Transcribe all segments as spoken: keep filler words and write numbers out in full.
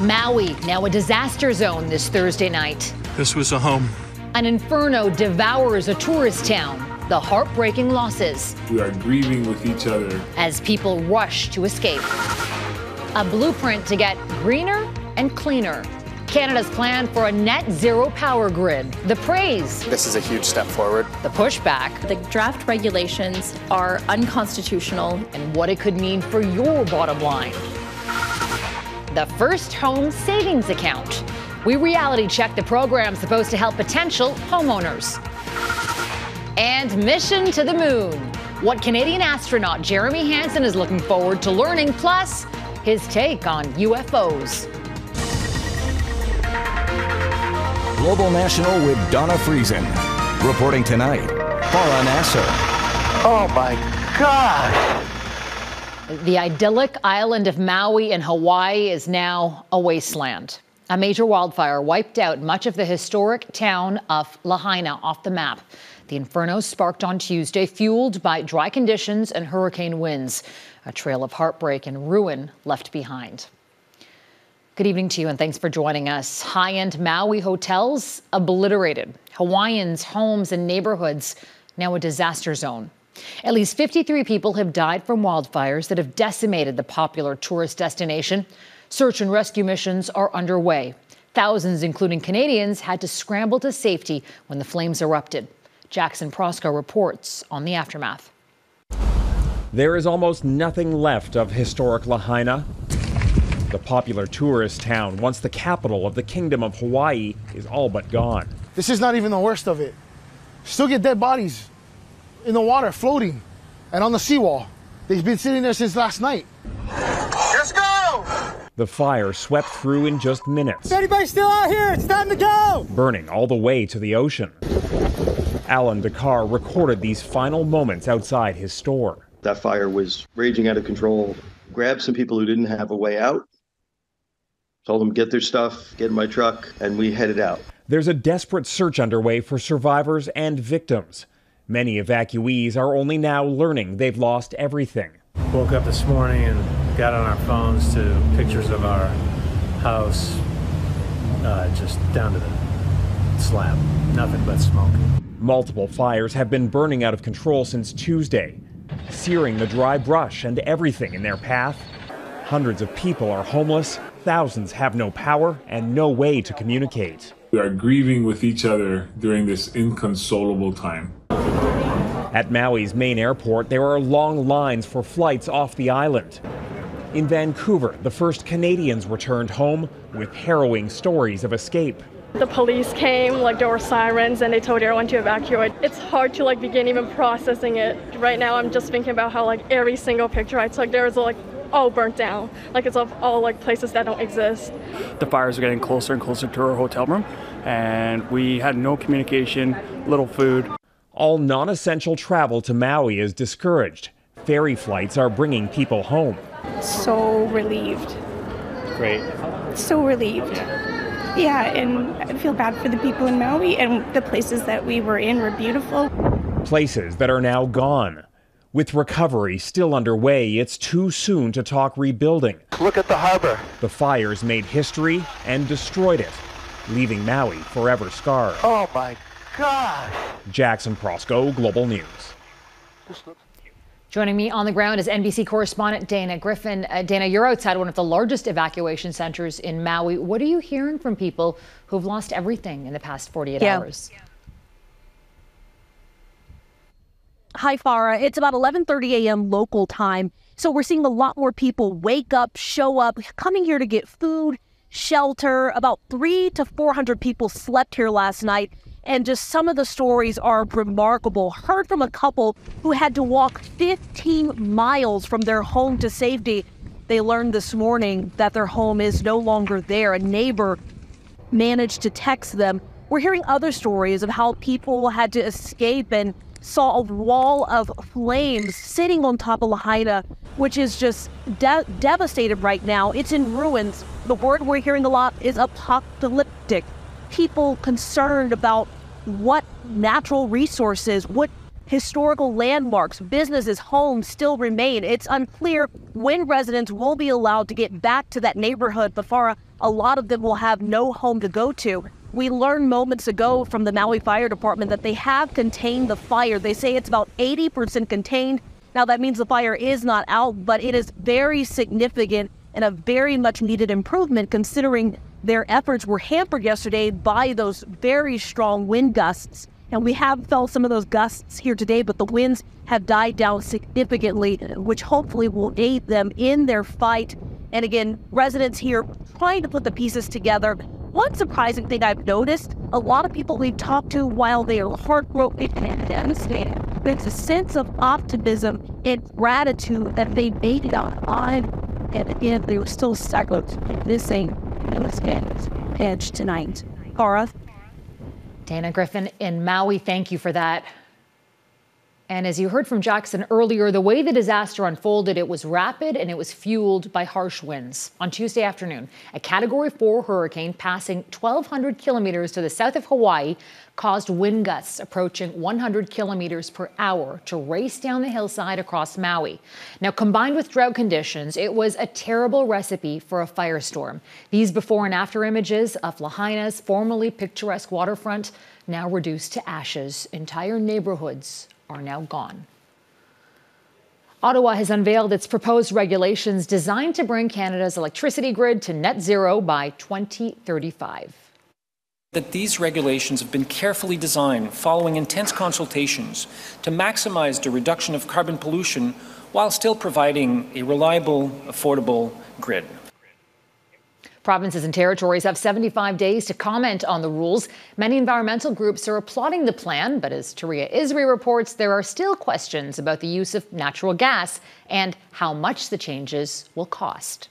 Maui, now a disaster zone this Thursday night. This was a home. An inferno devours a tourist town. The heartbreaking losses. We are grieving with each other. As people rush to escape. A blueprint to get greener and cleaner. Canada's plan for a net zero power grid. The praise. This is a huge step forward. The pushback. The draft regulations are unconstitutional. And what it could mean for your bottom line. The first home savings account. We reality check the program supposed to help potential homeowners. And mission to the moon. What Canadian astronaut Jeremy Hansen is looking forward to learning, plus his take on U F Os. Global National with Donna Friesen. Reporting tonight, Farah Nasser. Oh my God! The idyllic island of Maui in Hawaii is now a wasteland. A major wildfire wiped out much of the historic town of Lahaina off the map. The inferno sparked on Tuesday, fueled by dry conditions and hurricane winds. A trail of heartbreak and ruin left behind. Good evening to you, and thanks for joining us. High-end Maui hotels obliterated. Hawaiians' homes and neighborhoods now a disaster zone. At least fifty-three people have died from wildfires that have decimated the popular tourist destination. Search and rescue missions are underway. Thousands, including Canadians, had to scramble to safety when the flames erupted. Jackson Proskow reports on the aftermath. There is almost nothing left of historic Lahaina. The popular tourist town, once the capital of the Kingdom of Hawaii, is all but gone. This is not even the worst of it. Still get dead bodies in the water, floating, and on the seawall. They've been sitting there since last night. Let's go! The fire swept through in just minutes. Is anybody still out here? It's time to go! Burning all the way to the ocean. Alan DeCar recorded these final moments outside his store. That fire was raging out of control. Grabbed some people who didn't have a way out. Told them, get their stuff, get in my truck, and we headed out. There's a desperate search underway for survivors and victims. Many evacuees are only now learning they've lost everything. Woke up this morning and got on our phones to pictures of our house, uh, just down to the slab. Nothing but smoke. Multiple fires have been burning out of control since Tuesday, searing the dry brush and everything in their path. Hundreds of people are homeless, thousands have no power and no way to communicate. We are grieving with each other during this inconsolable time. At Maui's main airport, there are long lines for flights off the island. In Vancouver, the first Canadians returned home with harrowing stories of escape. The police came, like there were sirens, and they told everyone to evacuate. It's hard to like begin even processing it. Right now I'm just thinking about how like every single picture I took, there was like all burnt down. Like it's of all like places that don't exist. The fires are getting closer and closer to our hotel room, and we had no communication, little food. All non-essential travel to Maui is discouraged. Ferry flights are bringing people home. So relieved. Great. So relieved. Yeah. Yeah, and I feel bad for the people in Maui, and the places that we were in were beautiful. Places that are now gone. With recovery still underway, it's too soon to talk rebuilding. Look at the harbor. The fires made history and destroyed it, leaving Maui forever scarred. Oh my God! Jackson Proskow, Global News. Joining me on the ground is N B C correspondent Dana Griffin. Uh, Dana, you're outside one of the largest evacuation centers in Maui. What are you hearing from people who've lost everything in the past forty-eight yeah. hours? Yeah. Hi, Farah. It's about eleven thirty a m local time. So we're seeing a lot more people wake up, show up, coming here to get food, shelter. About three to four hundred people slept here last night. And just some of the stories are remarkable. Heard from a couple who had to walk fifteen miles from their home to safety. They learned this morning that their home is no longer there. A neighbor managed to text them. We're hearing other stories of how people had to escape and saw a wall of flames sitting on top of Lahaina, which is just de- devastated right now. It's in ruins. The word we're hearing a lot is apocalyptic. People concerned about what natural resources, what Historical landmarks, businesses, homes still remain. It's unclear when residents will be allowed to get back to that neighborhood, but Farah, a lot of them will have no home to go to. We learned moments ago from the Maui Fire Department that they have contained the fire. They say it's about eighty percent contained. Now, that means the fire is not out, but it is very significant and a very much needed improvement, considering their efforts were hampered yesterday by those very strong wind gusts. And we have felt some of those gusts here today, but the winds have died down significantly, which hopefully will aid them in their fight. And again, residents here trying to put the pieces together. One surprising thing I've noticed, a lot of people we've talked to, while they are heartbroken and devastated, there's a sense of optimism and gratitude that they made it out alive. And again, they were still struggling. This ain't no standards edge tonight. Farah? Dana Griffin in Maui, thank you for that. And as you heard from Jackson earlier, the way the disaster unfolded, it was rapid and it was fueled by harsh winds. On Tuesday afternoon, a Category four hurricane passing twelve hundred kilometers to the south of Hawaii caused wind gusts approaching one hundred kilometers per hour to race down the hillside across Maui. Now, combined with drought conditions, it was a terrible recipe for a firestorm. These before and after images of Lahaina's formerly picturesque waterfront, now reduced to ashes, entire neighborhoods are now gone. Ottawa has unveiled its proposed regulations designed to bring Canada's electricity grid to net zero by twenty thirty-five. That these regulations have been carefully designed following intense consultations to maximize the reduction of carbon pollution while still providing a reliable, affordable grid. Provinces and territories have seventy-five days to comment on the rules. Many environmental groups are applauding the plan, but as Touria Izri reports, there are still questions about the use of natural gas and how much the changes will cost.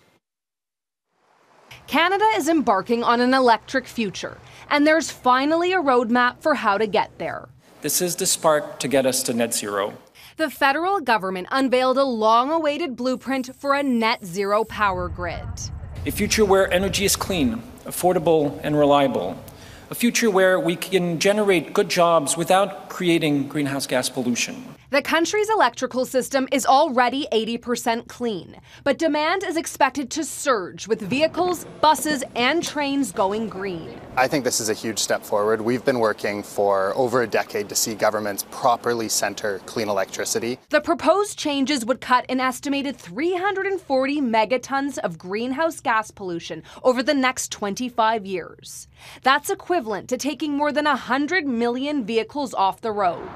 Canada is embarking on an electric future, and there's finally a roadmap for how to get there. This is the spark to get us to net zero. The federal government unveiled a long-awaited blueprint for a net zero power grid. A future where energy is clean, affordable, and reliable. A future where we can generate good jobs without creating greenhouse gas pollution. The country's electrical system is already eighty percent clean, but demand is expected to surge with vehicles, buses, and trains going green. I think this is a huge step forward. We've been working for over a decade to see governments properly center clean electricity. The proposed changes would cut an estimated three hundred forty megatons of greenhouse gas pollution over the next twenty-five years. That's equivalent to taking more than one hundred million vehicles off the road.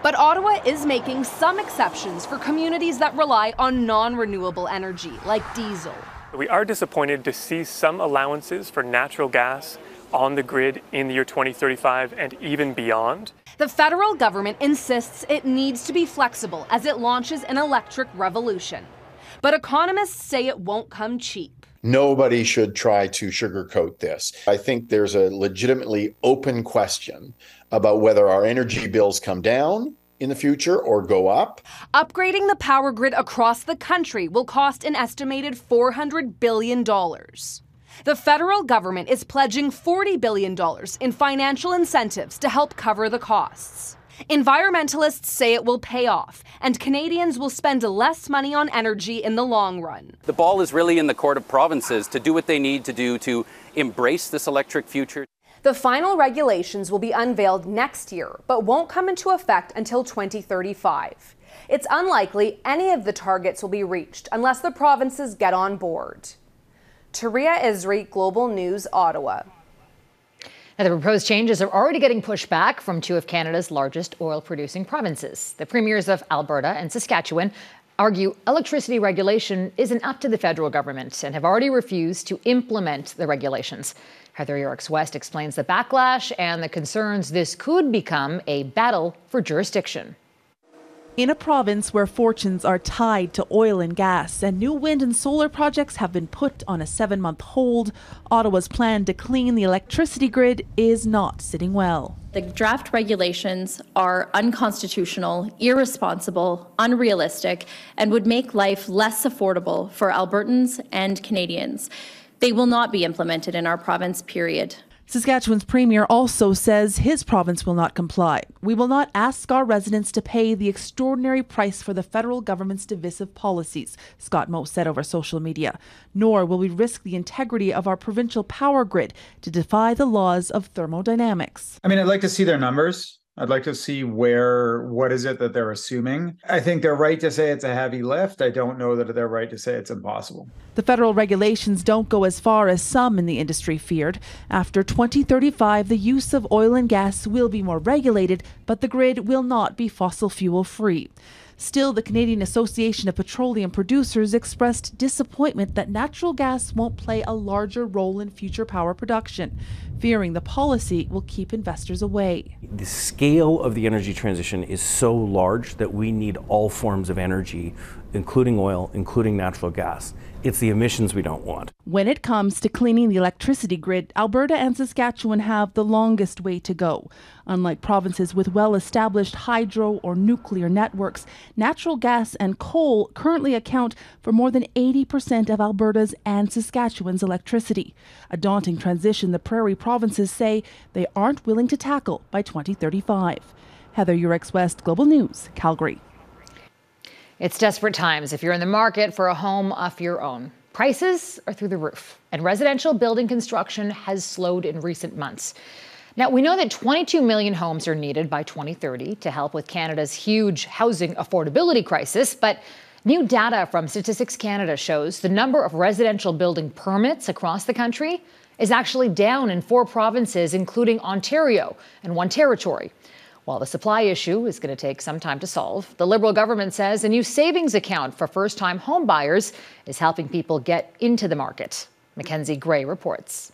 But Ottawa is making some exceptions for communities that rely on non-renewable energy, like diesel. We are disappointed to see some allowances for natural gas on the grid in the year twenty thirty-five and even beyond. The federal government insists it needs to be flexible as it launches an electric revolution. But economists say it won't come cheap. Nobody should try to sugarcoat this. I think there's a legitimately open question about whether our energy bills come down in the future or go up. Upgrading the power grid across the country will cost an estimated four hundred billion dollars. The federal government is pledging forty billion dollars in financial incentives to help cover the costs. Environmentalists say it will pay off, and Canadians will spend less money on energy in the long run. The ball is really in the court of provinces to do what they need to do to embrace this electric future. The final regulations will be unveiled next year, but won't come into effect until twenty thirty-five. It's unlikely any of the targets will be reached unless the provinces get on board. Touria Izri, Global News, Ottawa. Now, the proposed changes are already getting pushback from two of Canada's largest oil-producing provinces. The premiers of Alberta and Saskatchewan argue electricity regulation isn't up to the federal government and have already refused to implement the regulations. Heather Yourex-West explains the backlash and the concerns this could become a battle for jurisdiction. In a province where fortunes are tied to oil and gas and new wind and solar projects have been put on a seven-month hold, Ottawa's plan to clean the electricity grid is not sitting well. The draft regulations are unconstitutional, irresponsible, unrealistic, and would make life less affordable for Albertans and Canadians. They will not be implemented in our province, period. Saskatchewan's premier also says his province will not comply. We will not ask our residents to pay the extraordinary price for the federal government's divisive policies, Scott Moe said over social media, nor will we risk the integrity of our provincial power grid to defy the laws of thermodynamics. I mean, I'd like to see their numbers. I'd like to see where, what is it that they're assuming. I think they're right to say it's a heavy lift. I don't know that they're right to say it's impossible. The federal regulations don't go as far as some in the industry feared. After twenty thirty-five, the use of oil and gas will be more regulated, but the grid will not be fossil fuel free. Still, the Canadian Association of Petroleum Producers expressed disappointment that natural gas won't play a larger role in future power production, fearing the policy will keep investors away. The scale of the energy transition is so large that we need all forms of energy, including oil, including natural gas. It's the emissions we don't want. When it comes to cleaning the electricity grid, Alberta and Saskatchewan have the longest way to go. Unlike provinces with well-established hydro or nuclear networks, natural gas and coal currently account for more than eighty percent of Alberta's and Saskatchewan's electricity, a daunting transition the prairie provinces say they aren't willing to tackle by twenty thirty-five. Heather Yourex-West, Global News, Calgary. It's desperate times if you're in the market for a home of your own. Prices are through the roof, and residential building construction has slowed in recent months. Now, we know that twenty-two million homes are needed by twenty thirty to help with Canada's huge housing affordability crisis, but new data from Statistics Canada shows the number of residential building permits across the country is actually down in four provinces, including Ontario and one territory. While the supply issue is going to take some time to solve, the Liberal government says a new savings account for first-time home buyers is helping people get into the market. Mackenzie Gray reports.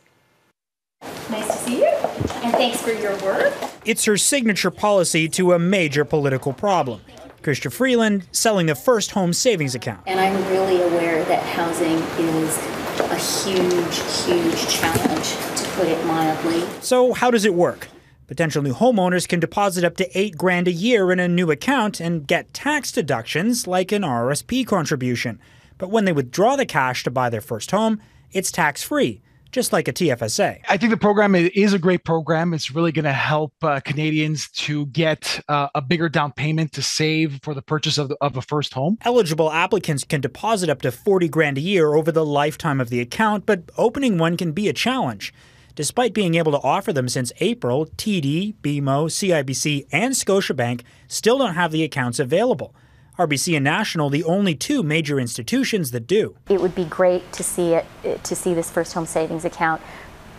Nice to see you, and thanks for your work. It's her signature policy to a major political problem. Kootenay Freeland selling the first home savings account. And I'm really aware that housing is a huge, huge challenge, to put it mildly. So how does it work? Potential new homeowners can deposit up to eight grand a year in a new account and get tax deductions like an R R S P contribution. But when they withdraw the cash to buy their first home, it's tax-free, just like a T F S A. I think the program is a great program. It's really going to help uh, Canadians to get uh, a bigger down payment to save for the purchase of, the, of a first home. Eligible applicants can deposit up to forty grand a year over the lifetime of the account, but opening one can be a challenge. Despite being able to offer them since April, T D, B M O, C I B C and Scotiabank still don't have the accounts available. R B C and National, the only two major institutions that do. It would be great to see it, to see this first home savings account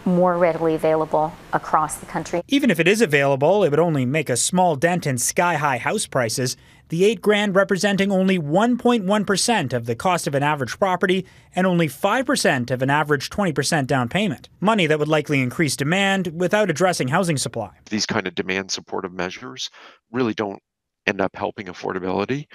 more readily available across the country. Even if it is available, it would only make a small dent in sky-high house prices, the eight grand representing only one point one percent of the cost of an average property and only five percent of an average twenty percent down payment. Money that would likely increase demand without addressing housing supply. These kind of demand supportive measures really don't end up helping affordability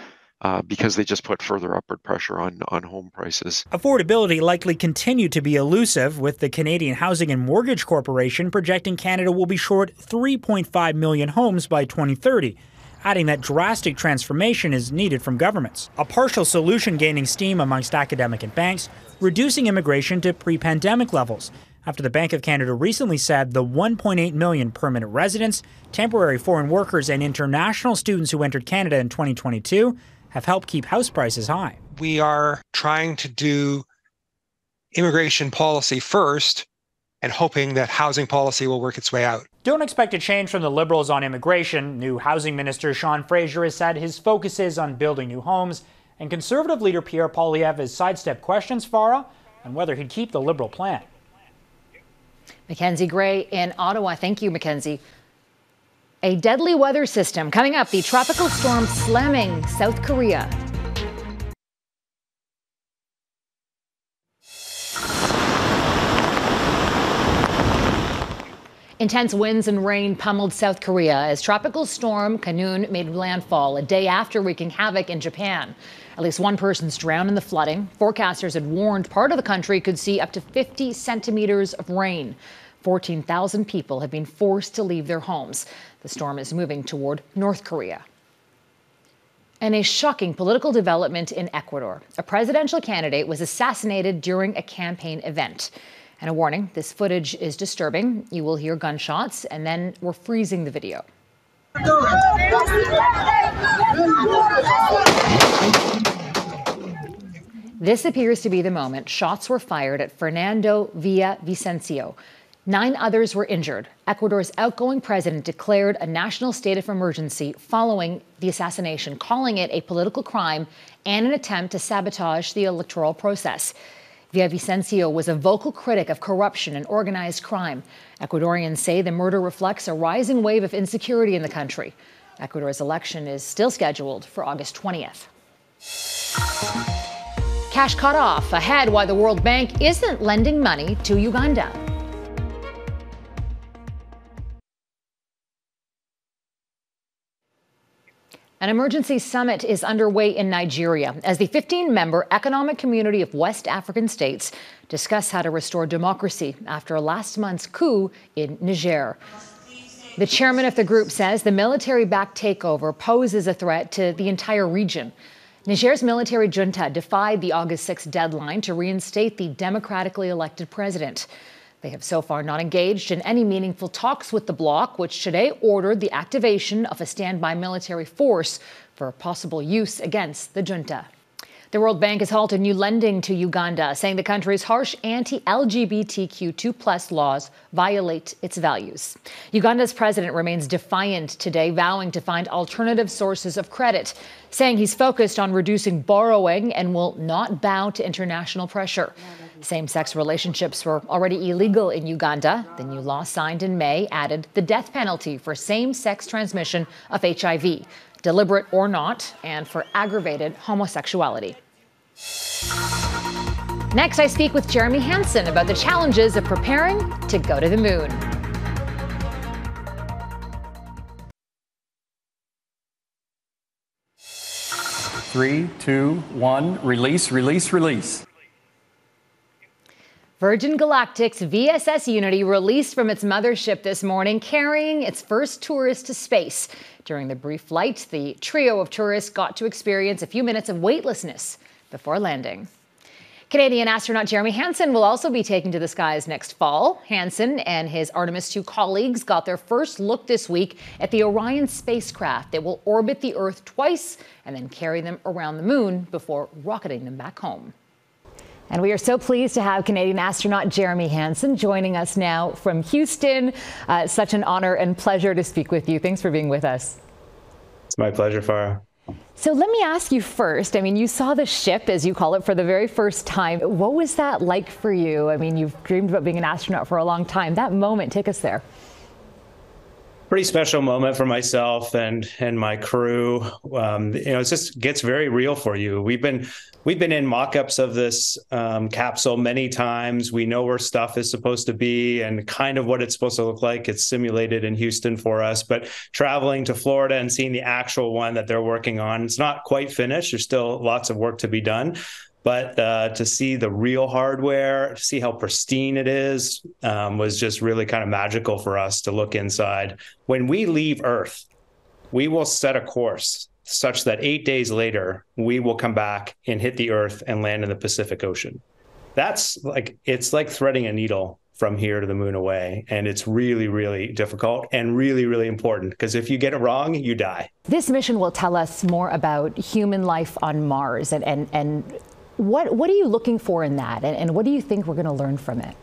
uh, because they just put further upward pressure on, on home prices. Affordability likely continue to be elusive, with the Canadian Housing and Mortgage Corporation projecting Canada will be short three point five million homes by twenty thirty, adding that drastic transformation is needed from governments. A partial solution gaining steam amongst academic and banks, reducing immigration to pre-pandemic levels, after the Bank of Canada recently said the one point eight million permanent residents, temporary foreign workers and international students who entered Canada in twenty twenty-two have helped keep house prices high. We are trying to do immigration policy first and hoping that housing policy will work its way out. Don't expect a change from the Liberals on immigration. New Housing Minister Sean Fraser has said his focus is on building new homes, and Conservative leader Pierre Poilievre has sidestepped questions, Farah, on whether he'd keep the Liberal plan. Mackenzie Gray in Ottawa. Thank you, Mackenzie. A deadly weather system. Coming up, the tropical storm slamming South Korea. Intense winds and rain pummeled South Korea as tropical storm Kanoon made landfall a day after wreaking havoc in Japan. At least one person's drowned in the flooding. Forecasters had warned part of the country could see up to fifty centimeters of rain. fourteen thousand people have been forced to leave their homes. The storm is moving toward North Korea. And a shocking political development in Ecuador. A presidential candidate was assassinated during a campaign event. And a warning, this footage is disturbing. You will hear gunshots, and then we're freezing the video. This appears to be the moment shots were fired at Fernando Villa Vicencio. Nine others were injured. Ecuador's outgoing president declared a national state of emergency following the assassination, calling it a political crime and an attempt to sabotage the electoral process. Villa Vicencio was a vocal critic of corruption and organized crime. Ecuadorians say the murder reflects a rising wave of insecurity in the country. Ecuador's election is still scheduled for August twentieth. Cash cut off ahead, why the World Bank isn't lending money to Uganda. An emergency summit is underway in Nigeria as the fifteen member Economic Community of West African States discuss how to restore democracy after last month's coup in Niger. The chairman of the group says the military-backed takeover poses a threat to the entire region. Niger's military junta defied the August sixth deadline to reinstate the democratically elected president. They have so far not engaged in any meaningful talks with the bloc, which today ordered the activation of a standby military force for possible use against the junta. The World Bank has halted new lending to Uganda, saying the country's harsh anti-L G B T Q two plus laws violate its values. Uganda's president remains defiant today, vowing to find alternative sources of credit, saying he's focused on reducing borrowing and will not bow to international pressure. Same-sex relationships were already illegal in Uganda. The new law signed in May added the death penalty for same-sex transmission of H I V, deliberate or not, and for aggravated homosexuality. Next, I speak with Jeremy Hansen about the challenges of preparing to go to the moon. Three, two, one, release, release, release. Virgin Galactic's V S S Unity released from its mothership this morning, carrying its first tourist to space. During the brief flight, the trio of tourists got to experience a few minutes of weightlessness before landing. Canadian astronaut Jeremy Hansen will also be taking to the skies next fall. Hansen and his Artemis two colleagues got their first look this week at the Orion spacecraft that will orbit the Earth twice and then carry them around the moon before rocketing them back home. And we are so pleased to have Canadian astronaut Jeremy Hansen joining us now from Houston. Uh, such an honor and pleasure to speak with you. Thanks for being with us. It's my pleasure, Farah. So let me ask you first, I mean, you saw the ship, as you call it, for the very first time. What was that like for you? I mean, you've dreamed about being an astronaut for a long time. That moment, take us there. Pretty special moment for myself and and my crew. Um, you know, it just gets very real for you. We've been we've been in mock-ups of this um, capsule many times. We know where stuff is supposed to be and kind of what it's supposed to look like. It's simulated in Houston for us, but traveling to Florida and seeing the actual one that they're working on, it's not quite finished. There's still lots of work to be done. But uh, to see the real hardware, to see how pristine it is, um, was just really kind of magical for us to look inside. When we leave Earth, we will set a course such that eight days later, we will come back and hit the Earth and land in the Pacific Ocean. That's like, it's like threading a needle from here to the moon away. And it's really, really difficult and really, really important, because if you get it wrong, you die. This mission will tell us more about human life on Mars and and and. What what are you looking for in that? And, and what do you think we're going to learn from it?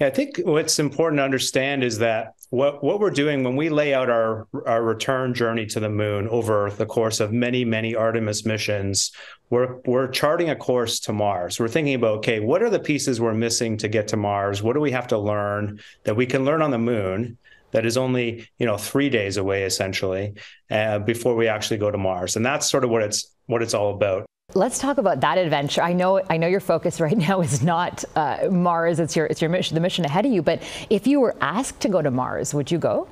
Yeah, I think what's important to understand is that what, what we're doing when we lay out our, our return journey to the moon over the course of many, many Artemis missions, we're, we're charting a course to Mars. We're thinking about, okay, what are the pieces we're missing to get to Mars? What do we have to learn that we can learn on the moon that is only, you know, three days away, essentially, uh, before we actually go to Mars? And that's sort of what it's what it's all about. Let's talk about that adventure. I know, I know your focus right now is not uh, Mars. It's your, it's your mission, the mission ahead of you. But if you were asked to go to Mars, would you go?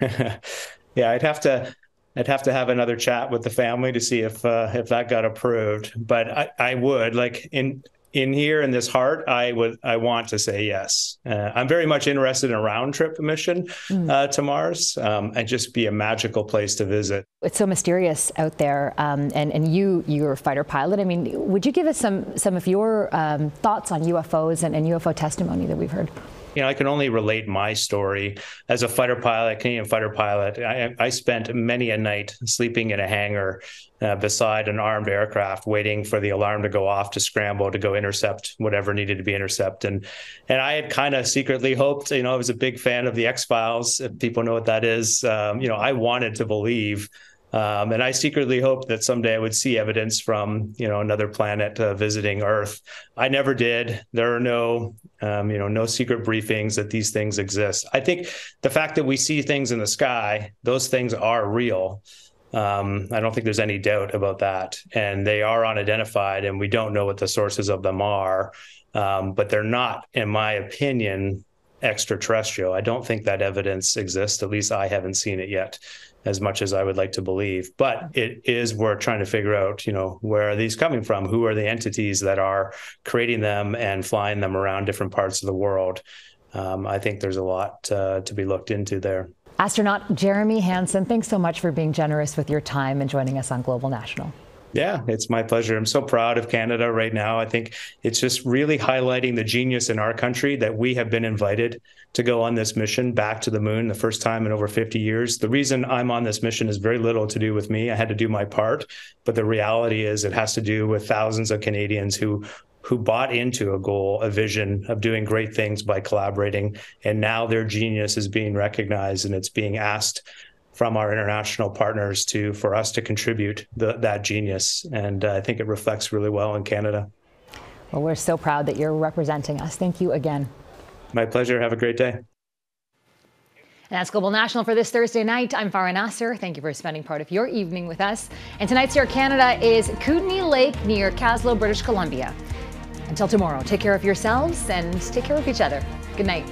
Yeah, I'd have to, I'd have to have another chat with the family to see if uh, if that got approved. But I, I would like in. in here in this heart, I would I want to say yes. Uh, I'm very much interested in a round trip mission mm. uh, to Mars, um, and just be a magical place to visit. It's so mysterious out there, um, and and you you're a fighter pilot. I mean, would you give us some some of your um, thoughts on U F Os and, and U F O testimony that we've heard? You know, I can only relate my story as a fighter pilot, Canadian fighter pilot. I, I spent many a night sleeping in a hangar uh, beside an armed aircraft, waiting for the alarm to go off, to scramble, to go intercept whatever needed to be intercepted. And and I had kind of secretly hoped, you know, I was a big fan of the X-Files, if people know what that is. Um, you know, I wanted to believe. Um, and I secretly hoped that someday I would see evidence from, you know, another planet uh, visiting Earth. I never did. There are no, um, you know, no secret briefings that these things exist. I think the fact that we see things in the sky, those things are real. Um, I don't think there's any doubt about that. And they are unidentified, and we don't know what the sources of them are. Um, but they're not, in my opinion, extraterrestrial. I don't think that evidence exists. At least I haven't seen it yet, as much as I would like to believe. But it is worth trying to figure out, you know, where are these coming from? Who are the entities that are creating them and flying them around different parts of the world? Um, I think there's a lot uh, to be looked into there. Astronaut Jeremy Hansen, thanks so much for being generous with your time and joining us on Global National. Yeah, it's my pleasure. I'm so proud of Canada right now. I think it's just really highlighting the genius in our country that we have been invited to go on this mission back to the moon, the first time in over fifty years. The reason I'm on this mission is very little to do with me. I had to do my part, but the reality is it has to do with thousands of Canadians who who bought into a goal, a vision of doing great things by collaborating, and now their genius is being recognized, and it's being asked from our international partners to for us to contribute the, that genius. And uh, I think it reflects really well in Canada. Well, we're so proud that you're representing us. Thank you again. My pleasure. Have a great day. And that's Global National for this Thursday night. I'm Farah Nasser. Thank you for spending part of your evening with us. And tonight's Air Canada is Kootenay Lake near Kaslo, British Columbia. Until tomorrow, take care of yourselves and take care of each other. Good night.